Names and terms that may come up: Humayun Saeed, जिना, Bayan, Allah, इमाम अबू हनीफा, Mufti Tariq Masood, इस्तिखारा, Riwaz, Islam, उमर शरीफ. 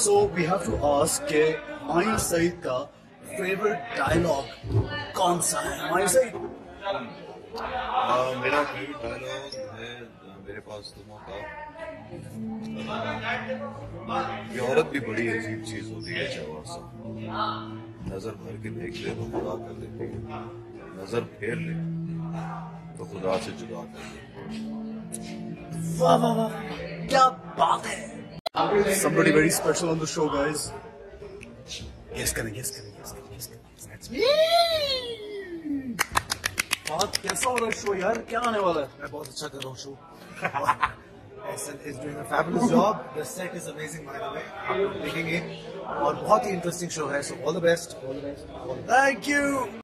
So we have to ask के हुमायूं सईद का favourite dialogue कौन सा है? हुमायूं सईद मेरा फेवरेट डायलॉग है मेरे पास तो मौका। ये औरत भी बड़ी अजीब चीज होती है जवाब सब। नजर भर के देख ले तो खुदा कर लेती है, नजर फेर ले तो खुदा से जुदा कर लेती है। वाह वाह वाह, क्या बात है। Somebody very special on the show, guys. Yes, that's me. बहुत कैसा हो रहा है शो यार, क्या आने वाला है? मैं बहुत अच्छा कर रहा हूँ show. Asad is doing a fabulous job. The set is amazing, by the way. आप देखेंगे और बहुत ही interesting show है. So all the best. Thank you.